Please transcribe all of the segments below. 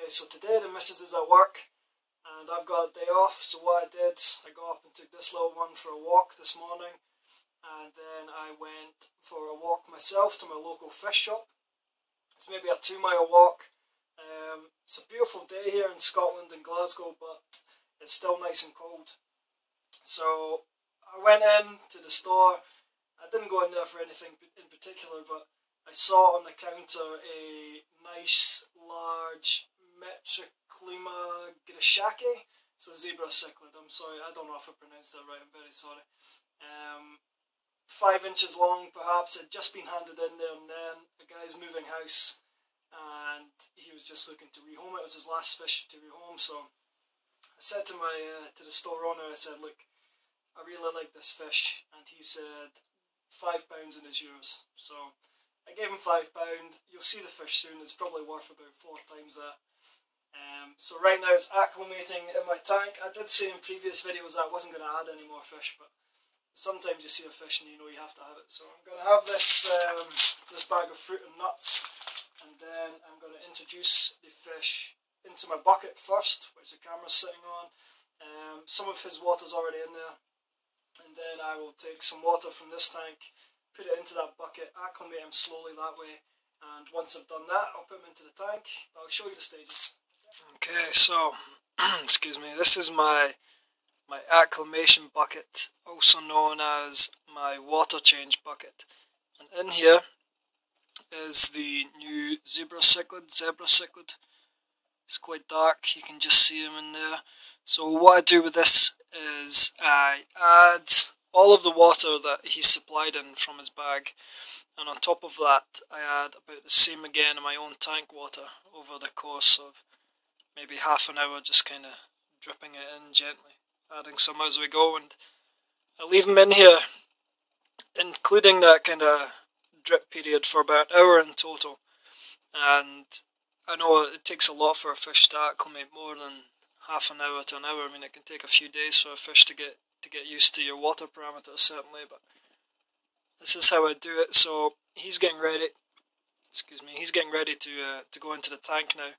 Okay, so today the missus is at work and I've got a day off, so what I did, I got up and took this little one for a walk this morning, and then I went for a walk myself to my local fish shop. It's maybe a 2-mile walk. It's a beautiful day here in Scotland and Glasgow, but it's still nice and cold. So I went in to the store. I didn't go in there for anything in particular, but I saw on the counter a nice large Metriaclima Greshakei. It's a zebra cichlid. I'm sorry, I don't know if I pronounced that right, I'm very sorry. 5 inches long perhaps. It'd just been handed in there, and then a guy's moving house and he was just looking to rehome it. It was his last fish to rehome, so I said to my to the store owner, I said, look, I really like this fish, and he said £5 and it's yours. So I gave him £5. You'll see the fish soon. It's probably worth about 4 times that. So right now it's acclimating in my tank. I did say in previous videos that I wasn't going to add any more fish, but sometimes you see a fish and you know you have to have it. So I'm going to have this bag of fruit and nuts, and then I'm going to introduce the fish into my bucket first, which the camera's sitting on. Some of his water's already in there, and then I will take some water from this tank, put it into that bucket, acclimate him slowly that way, and once I've done that, I'll put him into the tank. I'll show you the stages. Okay, so excuse me, this is my acclimation bucket, also known as my water change bucket, and in here is the new zebra cichlid. It's quite dark, you can just see him in there. So what I do with this is I add all of the water that he's supplied in from his bag, and on top of that I add about the same again in my own tank water over the course of maybe half an hour, just kind of dripping it in gently, adding some as we go, and I leave him in here, including that kind of drip period, for about an hour in total. And I know it takes a lot for a fish to acclimate, more than half an hour to an hour. I mean, it can take a few days for a fish to get used to your water parameters, certainly, but this is how I do it. So he's getting ready, to go into the tank now,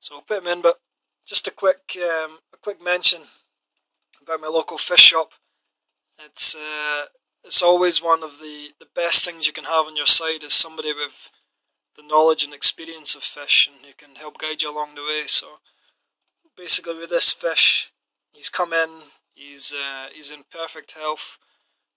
so I'll put him in. But just a quick mention about my local fish shop. It's always one of the best things you can have on your side is somebody with the knowledge and experience of fish, and who can help guide you along the way. So basically with this fish, he's come in, he's in perfect health,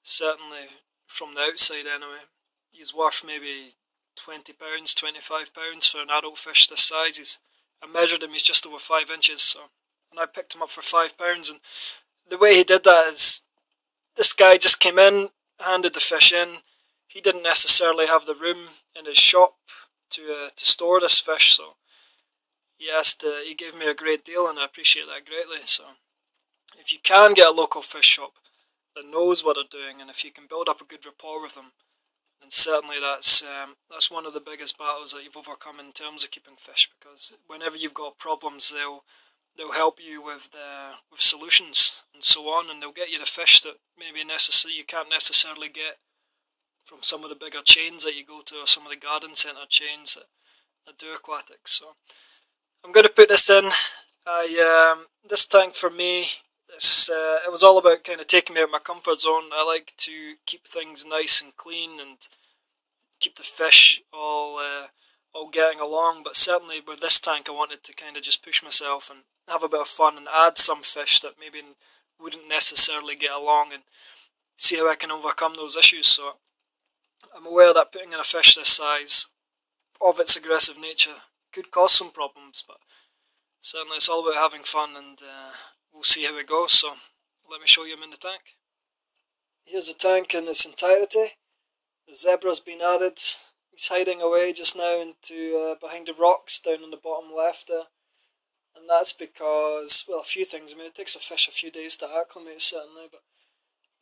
certainly from the outside anyway. He's worth maybe £20, £25 for an adult fish this size. I measured him, he's just over 5 inches, so, and I picked him up for £5, and the way he did that is, this guy just came in, handed the fish in. He didn't necessarily have the room in his shop to store this fish, so he gave me a great deal, and I appreciate that greatly. So if you can get a local fish shop that knows what they're doing, and if you can build up a good rapport with them, then certainly that's one of the biggest battles that you've overcome in terms of keeping fish, because whenever you've got problems, they'll help you with solutions and so on, and they'll get you the fish that maybe you can't necessarily get from some of the bigger chains that you go to, or some of the garden centre chains that do aquatics. So I'm going to put this in. This tank for me, it was all about kind of taking me out of my comfort zone. I like to keep things nice and clean and keep the fish all getting along, but certainly with this tank I wanted to kind of just push myself and have a bit of fun and add some fish that maybe wouldn't necessarily get along, and see how I can overcome those issues. So I'm aware that putting in a fish this size, of its aggressive nature, could cause some problems, but certainly it's all about having fun, and we'll see how it goes. So let me show you him in the tank. Here's the tank in its entirety. The zebra's been added. He's hiding away just now into behind the rocks down on the bottom left there, and that's because, well, a few things. I mean, it takes a fish a few days to acclimate, certainly, but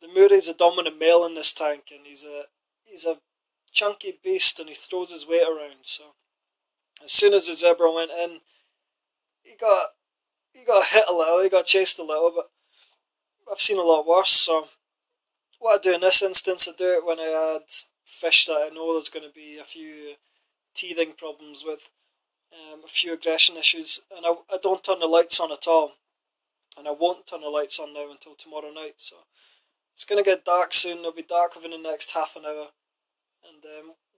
the Murray's a dominant male in this tank, and he's a chunky beast, and he throws his weight around. So as soon as the zebra went in, he got hit a little, he got chased a little, but I've seen a lot worse. So what I do in this instance, I do it when I add fish that I know there's going to be a few teething problems with. a few aggression issues, and I don't turn the lights on at all, and I won't turn the lights on now until tomorrow night, so it's going to get dark soon. It'll be dark within the next half an hour, and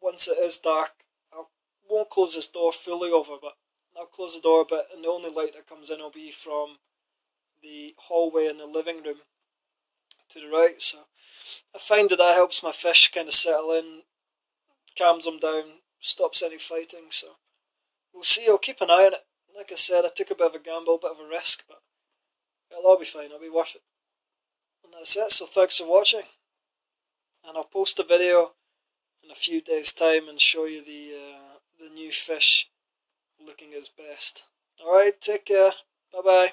once it is dark, I won't close this door fully over, but I'll close the door a bit, and the only light that comes in will be from the hallway and the living room to the right. So I find that helps my fish kind of settle in, calms them down, stops any fighting, so we'll see. I'll keep an eye on it. Like I said, I took a bit of a gamble, a bit of a risk, but it'll all be fine, it'll be worth it. And that's it, so thanks for watching, and I'll post a video in a few days time and show you the new fish looking his best. Alright, take care, bye bye.